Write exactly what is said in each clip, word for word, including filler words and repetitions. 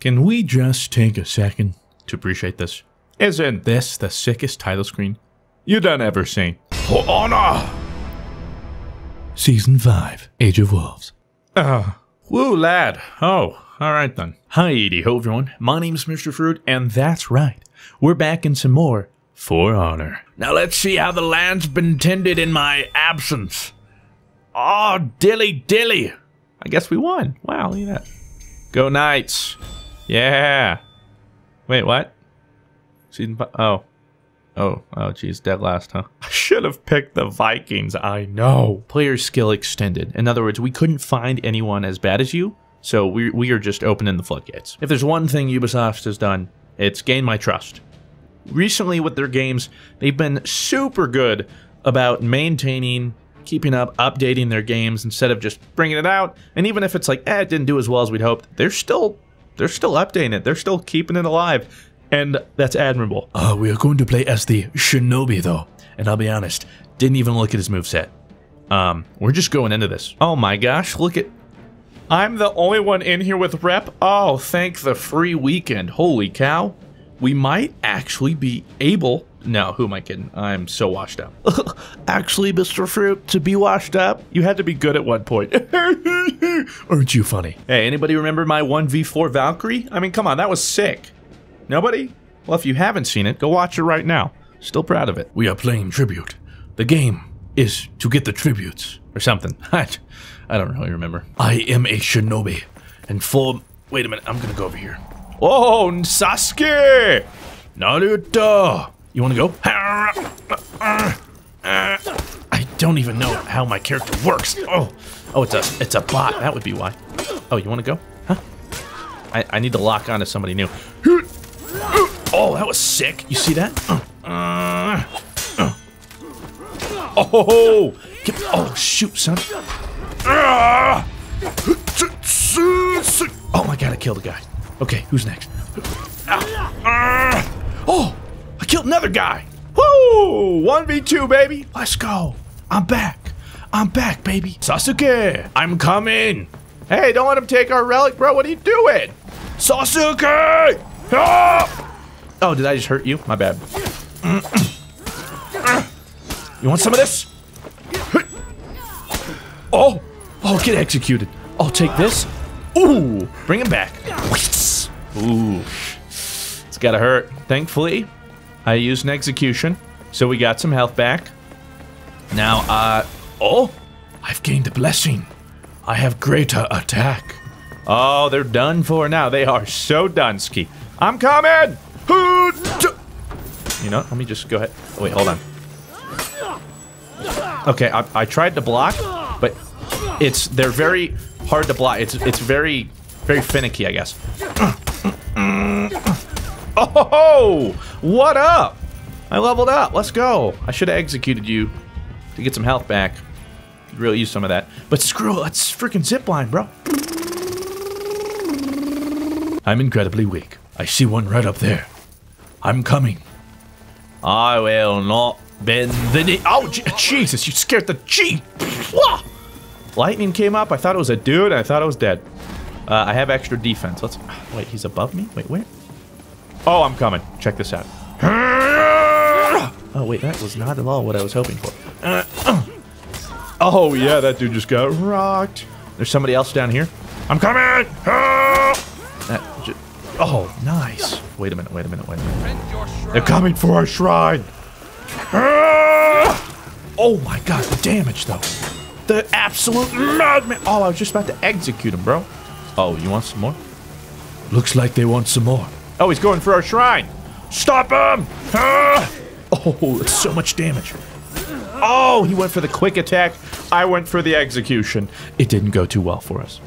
Can we just take a second to appreciate this? Isn't this the sickest title screen you done ever seen? For Honor! Season five, Age of Wolves. Uh, woo lad. Oh, alright then. Hi, Edie, ho everyone. My name's Mister Fruit, and that's right. We're back in some more For Honor. Now let's see how the land's been tended in my absence. Oh, dilly dilly. I guess we won. Wow, look at that. Go Knights. Yeah. Wait, what? Season five? Oh. Oh. Oh, geez. Dead last, huh? I should have picked the Vikings. I know. Player skill extended. In other words, we couldn't find anyone as bad as you, so we, we are just opening the floodgates. If there's one thing Ubisoft has done, it's gained my trust. Recently with their games, they've been super good about maintaining, keeping up, updating their games instead of just bringing it out. And even if it's like, eh, it didn't do as well as we'd hoped, they're still, they're still updating it. They're still keeping it alive. And that's admirable. Uh, we are going to play as the Shinobi, though. And I'll be honest, didn't even look at his moveset. Um, we're just going into this. Oh my gosh, look at... I'm the only one in here with rep? Oh, thank the free weekend. Holy cow. We might actually be able... No, who am I kidding? I'm so washed up. Actually, Mister Fruit, to be washed up, you had to be good at one point. Aren't you funny? Hey, anybody remember my one v four Valkyrie? I mean, come on, that was sick. Nobody? Well, if you haven't seen it, go watch it right now. Still proud of it. We are playing Tribute. The game is to get the tributes. Or something. I don't really remember. I am a shinobi. And for... Wait a minute, I'm gonna go over here. Oh, Sasuke! Naruto! You wanna go? I don't even know how my character works. Oh, oh, it's a, it's a bot. That would be why. Oh, you wanna go? Huh? I, I need to lock on to somebody new. Oh, that was sick. You see that? Uh, uh, uh. Oh, get, oh, shoot, son. Oh my god, I killed a guy. Okay, who's next? Oh, I killed another guy. Woo! one v two, baby. Let's go. I'm back. I'm back, baby. Sasuke, I'm coming. Hey, don't let him take our relic, bro. What are you doing? Sasuke! Oh, did I just hurt you? My bad. You want some of this? Oh, oh, get executed. I'll take this. Ooh, bring him back. Ooh, it's gotta hurt. Thankfully, I used an execution, so we got some health back. Now, uh, oh, I've gained a blessing. I have greater attack. Oh, they're done for now. They are so Dunsky. I'm coming! You know, let me just go ahead. Oh, wait, hold on. Okay, I, I tried to block, but it's they're very hard to block. It's it's very very finicky, I guess. Oh, what up? I leveled up. Let's go. I should have executed you to get some health back. Could really use some of that. But screw it. Let's freaking zipline, bro. I'm incredibly weak. I see one right up there. I'm coming. I will not bend the knee. Oh, Jesus, you scared the G. Lightning came up. I thought it was a dude. I thought I was dead. Uh, I have extra defense. Let's... Wait, he's above me? Wait, where? Oh, I'm coming. Check this out. Oh, wait, that was not at all what I was hoping for. Uh, oh, yeah, that dude just got rocked. There's somebody else down here. I'm coming! That just... Oh, nice. Wait a minute, wait a minute, wait a minute. They're coming for our shrine. Oh my god, the damage though. The absolute madman. Oh, I was just about to execute him, bro. Oh, you want some more? Looks like they want some more. Oh, he's going for our shrine. Stop him. Oh, that's so much damage. Oh, he went for the quick attack. I went for the execution. It didn't go too well for us.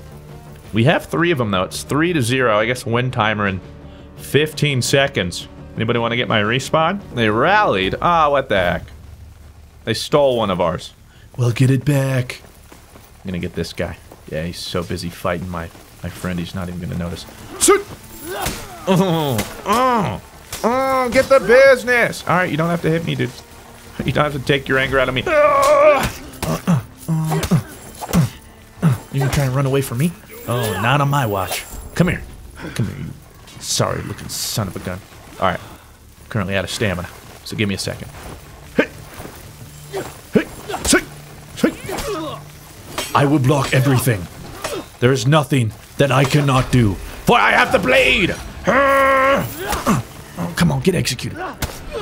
We have three of them, though. It's three to zero. I guess win timer in fifteen seconds. Anybody want to get my respawn? They rallied. Ah, what the heck. They stole one of ours. We'll get it back. I'm going to get this guy. Yeah, he's so busy fighting my, my friend. He's not even going to notice. Oh, oh, oh, get the business. All right, you don't have to hit me, dude. You don't have to take your anger out of me. You're going to try and run away from me? Oh, not on my watch. Come here. Come here, you Sorry, looking son of a gun. All right, currently out of stamina, so give me a second. I will block everything. There is nothing that I cannot do, for I have the blade. Oh, come on, get executed.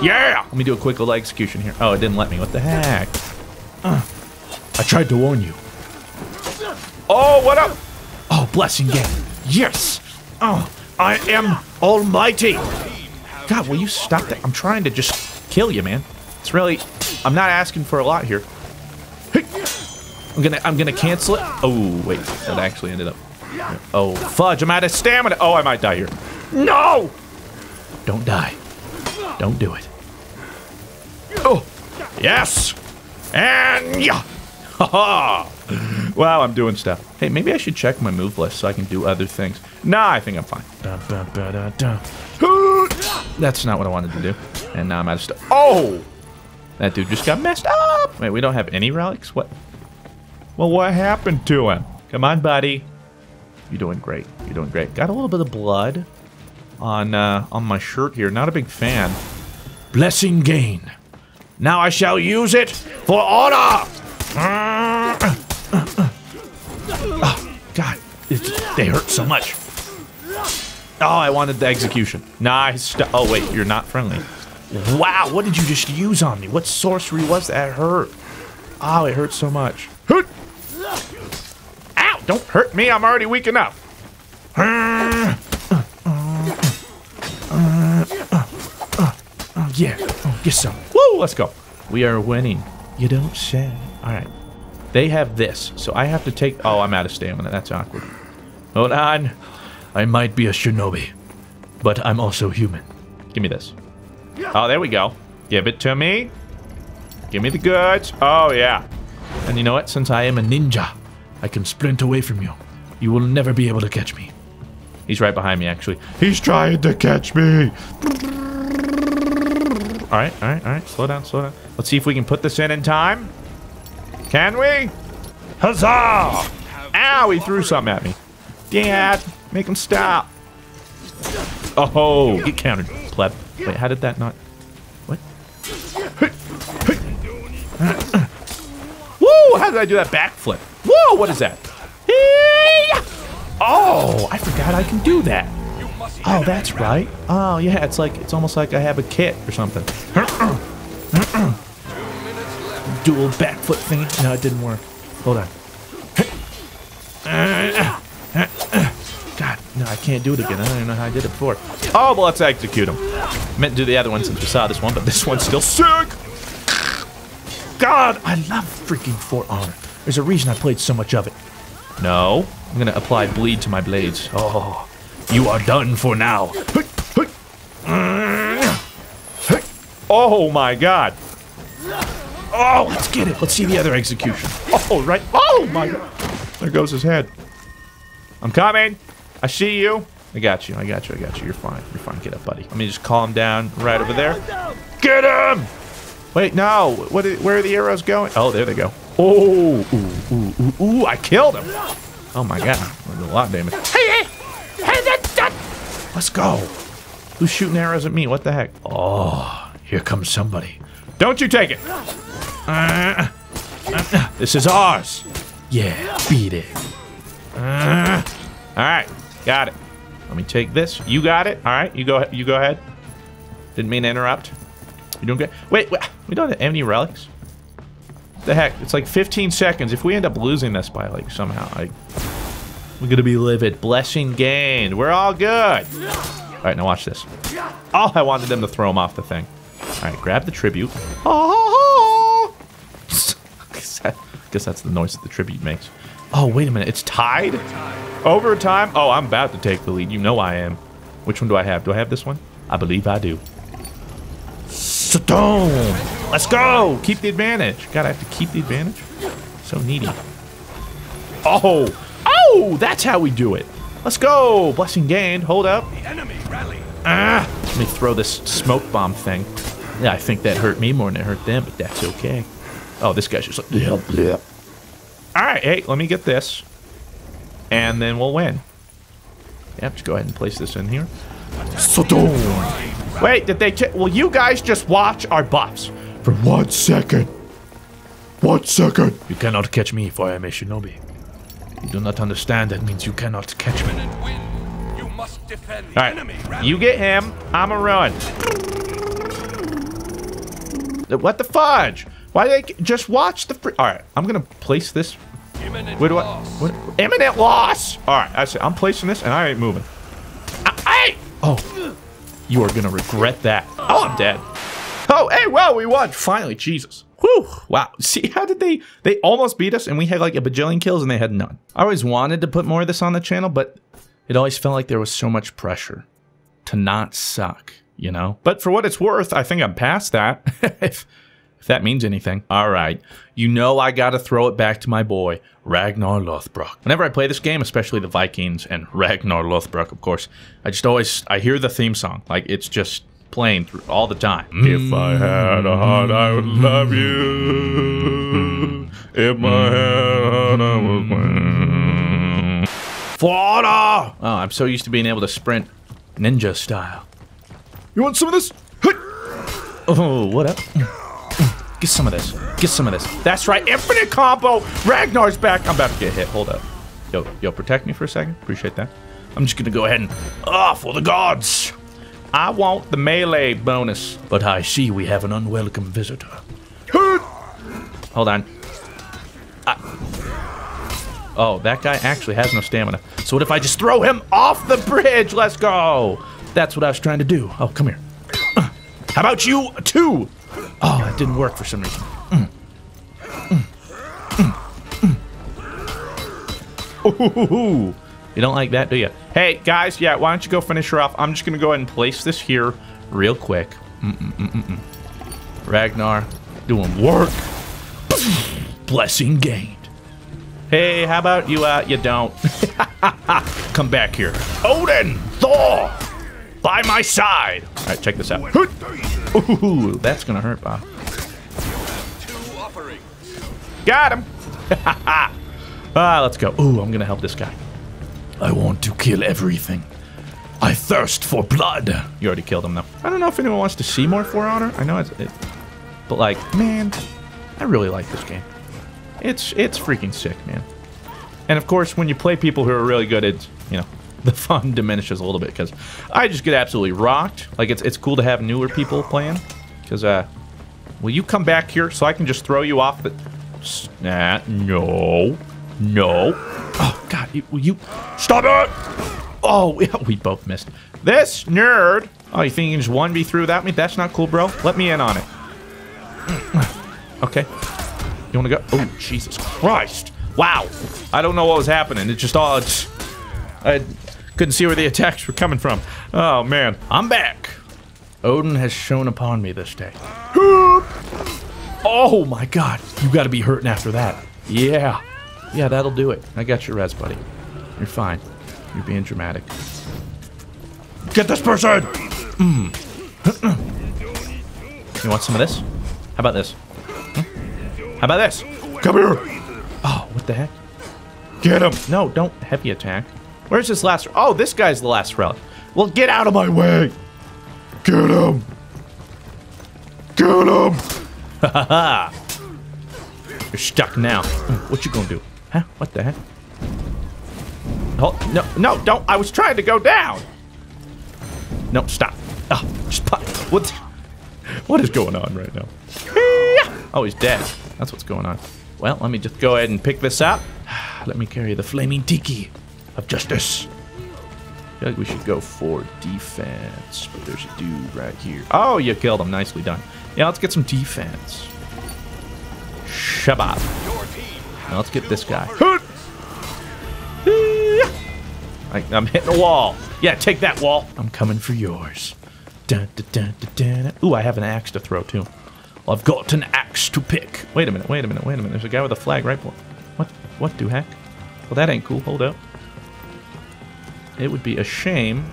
Yeah. Let me do a quick little execution here. Oh, it didn't let me. What the heck? I tried to warn you. Oh, what up? Oh, blessing game. Yes. Oh, I am almighty. God, will you stop that? I'm trying to just kill you, man. It's really, I'm not asking for a lot here. I'm gonna, I'm gonna cancel it. Oh, wait, that actually ended up. Oh, fudge, I'm out of stamina. Oh, I might die here. No! Don't die. Don't do it. Oh, yes! And yeah! Ha ha! Wow, I'm doing stuff. Hey, maybe I should check my move list so I can do other things. Nah, I think I'm fine. Dun, dun, dun, dun, dun. That's not what I wanted to do. And now I'm out of stuff. Oh! That dude just got messed up! Wait, we don't have any relics? What? Well, what happened to him? Come on, buddy. You're doing great. You're doing great. Got a little bit of blood on uh, on my shirt here. Not a big fan. Blessing gain. Now I shall use it for honor. Oh, God, it's, they hurt so much. Oh, I wanted the execution. Nice. Oh, wait, you're not friendly. Wow, what did you just use on me? What sorcery was that? It hurt. Oh, it hurt so much. Ow, don't hurt me. I'm already weak enough. Yeah, oh, get some. Woo, let's go. We are winning. You don't say. All right. They have this, so I have to take... Oh, I'm out of stamina. That's awkward. Hold on. I might be a shinobi, but I'm also human. Give me this. Oh, there we go. Give it to me. Give me the goods. Oh, yeah. And you know what? Since I am a ninja, I can sprint away from you. You will never be able to catch me. He's right behind me, actually. He's trying to catch me. All right, all right, all right. Slow down, slow down. Let's see if we can put this in in time. Can we? Huzzah! Ow, he threw something at me. Dad, make him stop. Oh, get countered, pleb. Wait, how did that not... What? Woo, how did I do that backflip? Whoa, what is that? Oh, I forgot I can do that. Oh, that's right. Oh, yeah, it's like, it's almost like I have a kit or something. Dual backflip thingy. No, it didn't work. Hold on. God, no, I can't do it again. I don't even know how I did it before. Oh, well, let's execute him. I meant to do the other one since we saw this one, but this one's still sick. God, I love freaking For Honor. There's a reason I played so much of it. No, I'm going to apply bleed to my blades. Oh. You are done for now. Oh my God. Oh, let's get it. Let's see the other execution. Oh, right. Oh my God. There goes his head. I'm coming. I see you. I got you. I got you. I got you. You're fine. You're fine. Get up, buddy. Let me just calm down right over there. Get him. Wait, no. What? Is, where are the arrows going? Oh, there they go. Oh, ooh, ooh, ooh, ooh. I killed him. Oh my God. I did a lot of damage. Hey, hey. Hey, that, that. Let's go. Who's shooting arrows at me? What the heck? Oh, here comes somebody. Don't you take it. Uh, uh, this is ours. Yeah, beat it. Uh, all right, got it. Let me take this. You got it. All right, you go. You go ahead. Didn't mean to interrupt. You doing good? Wait, wait, we don't have any relics. The heck? It's like fifteen seconds. If we end up losing this by like somehow, like. We're gonna be livid. Blessing gained. We're all good. All right, now watch this. Oh, I wanted them to throw him off the thing. All right, grab the tribute. Oh, I guess that's the noise that the tribute makes. Oh, wait a minute. It's tied? Overtime? Oh, I'm about to take the lead. You know I am. Which one do I have? Do I have this one? I believe I do. Stone. Let's go. Keep the advantage. God, I have to keep the advantage? So needy. Oh. Oh, that's how we do it. Let's go. Blessing gained. Hold up. The enemy rally. Ah, let me throw this smoke bomb thing. Yeah, I think that hurt me more than it hurt them, but that's okay. Oh, this guy's just like, bleh, bleh. All right, hey, let me get this. And then we'll win. Yep, just go ahead and place this in here. Sodom. Wait, did they kill? Will you guys just watch our buffs? For one second. One second. You cannot catch me, for I am a shinobi. You do not understand. That means you cannot catch me. You must defend the All right. enemy. You get him. I'ma run. What the fudge? Why did they just watch the free? All right, I'm gonna place this. Imminent Where do I? Loss. What? Imminent loss. All right, I said I'm placing this, and I ain't moving. I, I. Oh, you are gonna regret that. Oh, I'm dead. Oh, hey, well, we won finally. Jesus. Whew. Wow. See, how did they? They almost beat us, and we had like a bajillion kills, and they had none. I always wanted to put more of this on the channel, but it always felt like there was so much pressure to not suck, you know. But for what it's worth, I think I'm past that. if, If that means anything. All right. You know I gotta throw it back to my boy, Ragnar Lothbrok. Whenever I play this game, especially the Vikings and Ragnar Lothbrok, of course, I just always, I hear the theme song. Like, it's just playing through all the time. If I had a heart, I would love you. If I had I would... For Honor! Oh, I'm so used to being able to sprint ninja style. You want some of this? Oh, what up? Get some of this. Get some of this. That's right. Infinite combo. Ragnar's back. I'm about to get hit. Hold up. Yo, yo, protect me for a second. Appreciate that. I'm just going to go ahead and... Ah, oh, for the gods. I want the melee bonus. But I see we have an unwelcome visitor. Hold on. I, oh, that guy actually has no stamina. So what if I just throw him off the bridge? Let's go. That's what I was trying to do. Oh, come here. Uh, how about you, too? Oh, that didn't work for some reason. Mm. Mm. Mm. Mm. You don't like that, do you? Hey, guys, yeah, why don't you go finish her off? I'm just going to go ahead and place this here real quick. Mm -mm -mm -mm -mm. Ragnar, doing work. Blessing gained. Hey, how about you, uh, you don't. Come back here. Odin, Thor, by my side. All right, check this out. Ooh, that's gonna hurt, Bob. Got him! Ah, uh, let's go. Ooh, I'm gonna help this guy. I want to kill everything. I thirst for blood. You already killed him, though. I don't know if anyone wants to see more For Honor. I know it's, it, but like, man, I really like this game. It's it's freaking sick, man. And of course, when you play people who are really good, it's, you know, the fun diminishes a little bit because I just get absolutely rocked. Like, it's it's cool to have newer people playing because, uh, will you come back here so I can just throw you off the... Nah, no, no. Oh, God, will you... Stop it! Oh, we, we both missed. This nerd... Oh, you think you can just one v through without me? That's not cool, bro. Let me in on it. Okay. You want to go? Oh, Jesus Christ. Wow. I don't know what was happening. It just all... It's, I couldn't see where the attacks were coming from. Oh, man. I'm back. Odin has shone upon me this day. Oh, my God. You got to be hurting after that. Yeah. Yeah, that'll do it. I got your res, buddy. You're fine. You're being dramatic. Get this person! Mm. You want some of this? How about this? Hmm? How about this? Come here! Oh, what the heck? Get him! No, don't heavy attack. Where's this last? Oh, this guy's the last relic. Well, get out of my way! Get him! Get him! Ha ha ha! You're stuck now. What you gonna do? Huh? What the heck? Oh, no, no, don't! I was trying to go down! No, stop. Oh, just pop. What? What is going on right now? Oh, he's dead. That's what's going on. Well, let me just go ahead and pick this up. Let me carry the flaming tiki of justice. I feel like we should go for defense, but there's a dude right here. Oh, you killed him. Nicely done. Yeah, let's get some defense. Shabbat. Now let's get this guy. I, I'm hitting a wall. Yeah, take that wall. I'm coming for yours. Dun, dun, dun, dun, dun. Ooh, I have an axe to throw too. Well, I've got an axe to pick. Wait a minute. Wait a minute. Wait a minute. There's a guy with a flag right below. What? What do heck? Well, that ain't cool. Hold up. It would be a shame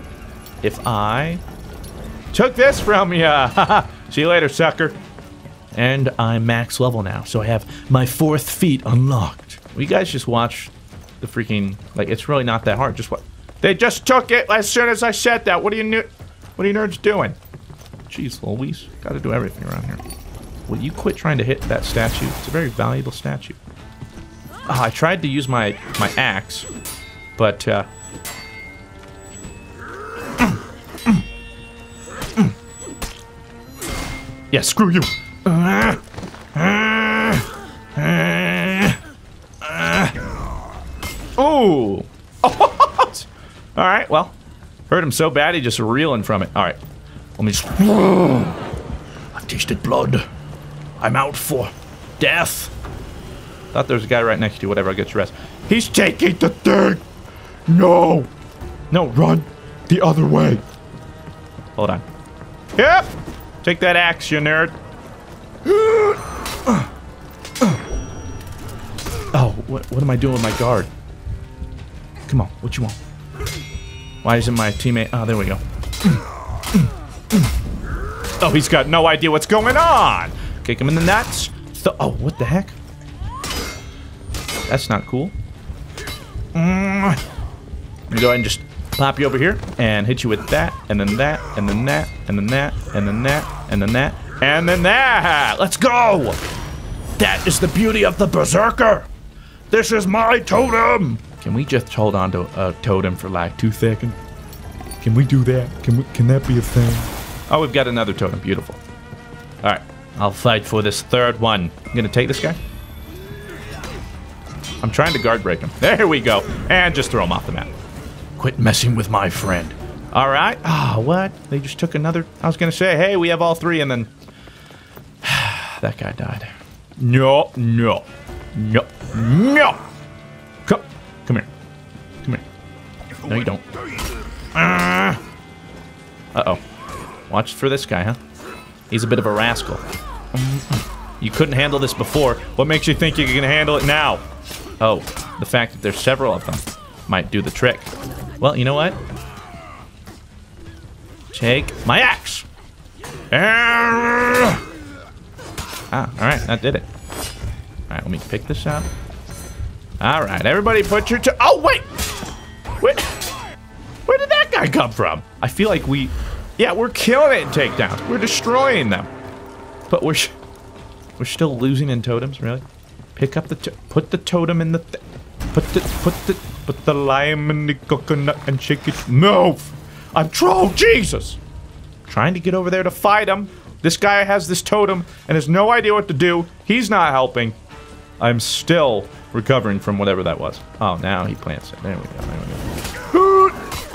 if I took this from you. See you later, sucker. And I'm max level now, so I have my fourth feat unlocked. Well, you guys just watch the freaking, like, it's really not that hard. Just what? They just took it as soon as I said that. What are you what are you nerds doing? Jeez Louise, gotta do everything around here. Will you quit trying to hit that statue? It's a very valuable statue. Oh, I tried to use my, my axe, but uh, yeah, screw you. Uh, uh, uh, uh. Oh. All right, well, hurt him so bad he just reeling from it. All right, let me just... I've tasted blood. I'm out for death. Thought there was a guy right next to you. Whatever, I'll get your rest. He's taking the thing. No. No, run the other way. Hold on. Yep. Take that axe, you nerd. Oh, what, what am I doing with my guard? Come on, what you want? Why isn't my teammate? Oh, there we go. Oh, he's got no idea what's going on. Kick him in the nuts. Th oh, what the heck? That's not cool. Mm. I'm gonna go ahead and just pop you over here and hit you with that, and then that, and then that, and then that, and then that, and then that, and then that. Let's go. That is the beauty of the Berserker. This is my totem. Can we just hold on to a totem for like two seconds? Can we do that? Can we, can that be a thing? Oh, we've got another totem. Beautiful. All right. I'll fight for this third one. I'm going to take this guy. I'm trying to guard break him. There we go. And just throw him off the map. Quit messing with my friend. All right. Ah, oh, what? They just took another. I was going to say, hey, we have all three. And then that guy died. No, no, no, no. Come. Come here. Come here. No, you don't. Uh-oh. Watch for this guy, huh? He's a bit of a rascal. You couldn't handle this before. What makes you think you can handle it now? Oh, the fact that there's several of them might do the trick. Well, you know what? Take my axe. Ah, all right. That did it. All right, let me pick this up. All right, everybody put your... Oh, wait! Wait! Where did that guy come from? I feel like we... Yeah, we're killing it in takedowns. We're destroying them. But we're... Sh we're still losing in totems, really? Pick up the... To put the totem in the... Th put the... Put the... Put the lime in the coconut and shake it... No! I'm troll! Jesus! Trying to get over there to fight him. This guy has this totem and has no idea what to do. He's not helping. I'm still... recovering from whatever that was. Oh, now he plants it. There we go. There we go.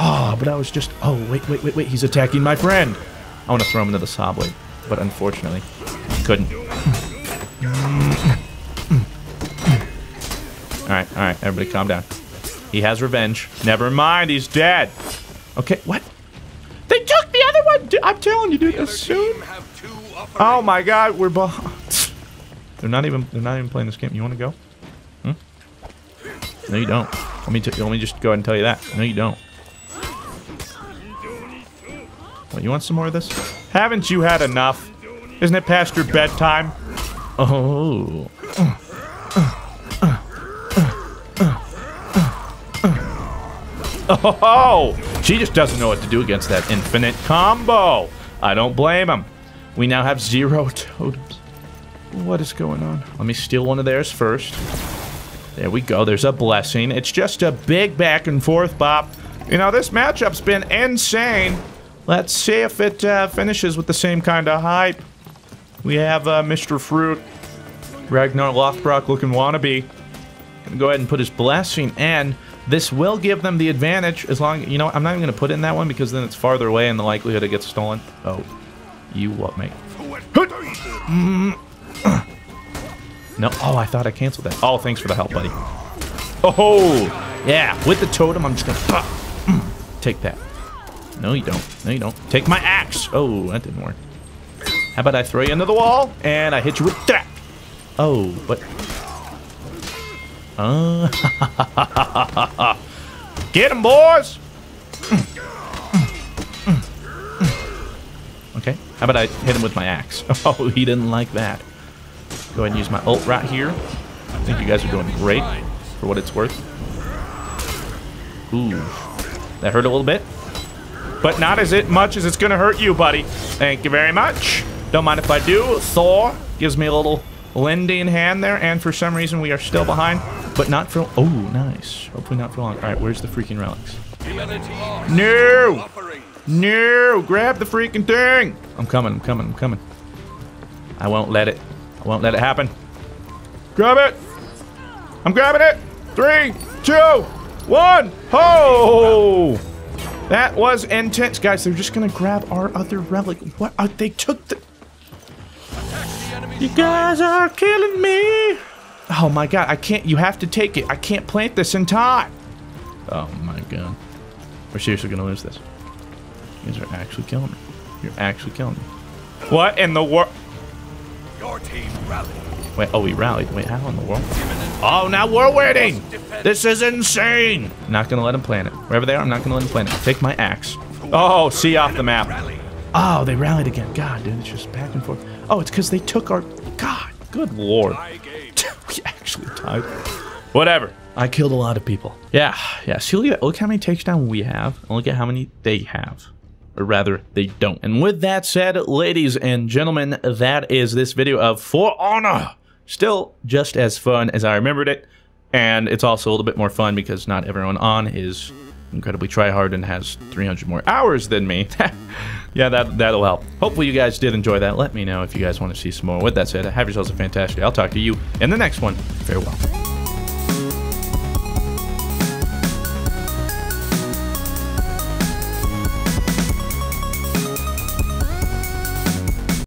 Oh, but I was just... Oh, wait, wait, wait, wait. He's attacking my friend. I want to throw him into the subway, but unfortunately, couldn't. All right, all right. Everybody calm down. He has revenge. Never mind. He's dead. Okay, what? They took the other one. I'm telling you, dude. As soon... Oh, my God. We're behind. They're not even, they're not even playing this game. You want to go? No, you don't. Let me, t let me just go ahead and tell you that. No, you don't. What, you want some more of this? Haven't you had enough? Isn't it past your bedtime? Oh. Uh, uh, uh, uh, uh, uh. Oh, she just doesn't know what to do against that infinite combo. I don't blame him. We now have zero totems. What is going on? Let me steal one of theirs first. There we go. There's a blessing. It's just a big back and forth bop. You know, this matchup's been insane. Let's see if it uh, finishes with the same kind of hype. We have uh, Mister Fruit, Ragnar Lothbrok looking wannabe. Gonna go ahead and put his blessing in. This will give them the advantage as long... You know, I'm not even going to put it in that one because then it's farther away and the likelihood it gets stolen. Oh, you what, mate? Mm. No. Oh, I thought I canceled that. Oh, thanks for the help, buddy. Oh, yeah. With the totem, I'm just going to pop. Take that. No, you don't. No, you don't. Take my axe. Oh, that didn't work. How about I throw you into the wall, and I hit you with that. Oh, but... Uh... Get him, boys! Okay. How about I hit him with my axe? Oh, he didn't like that. Go ahead and use my ult right here. I think you guys are doing great for what it's worth. Ooh. That hurt a little bit, but not as it much as it's gonna hurt you, buddy. Thank you very much. Don't mind if I do. Thor gives me a little lending hand there, and for some reason we are still behind, but not for... Oh, nice. Hopefully not for long. All right, where's the freaking relics? No! No! Grab the freaking thing! I'm coming, I'm coming, I'm coming. I won't let it. I won't let it happen. Grab it! I'm grabbing it! Three, two, one! Ho! That was intense. Guys, they're just gonna grab our other relic. What? Are, they took the... You guys are killing me! Oh my god, I can't... You have to take it. I can't plant this in time. Oh my god. We're seriously gonna lose this. You guys are actually killing me. You're actually killing me. What in the world? Your team rallied. Wait, oh, we rallied. Wait, how in the world? Oh, now we're winning! This is insane! Not gonna let him plant it. Wherever they are, I'm not gonna let him plant it. Take my axe. Oh, see off the map. Oh, they rallied again. God, dude, it's just back and forth. Oh, it's because they took our... God, good lord. We actually tied. Whatever. I killed a lot of people. Yeah, yeah. See, look, at, look how many takedowns we have, and look at how many they have. Or rather, they don't. And with that said, ladies and gentlemen, that is this video of For Honor. Still just as fun as I remembered it. And it's also a little bit more fun because not everyone on is incredibly tryhard and has three hundred more hours than me. Yeah, that, that'll help. Hopefully you guys did enjoy that. Let me know if you guys want to see some more. With that said, have yourselves a fantastic day. I'll talk to you in the next one. Farewell.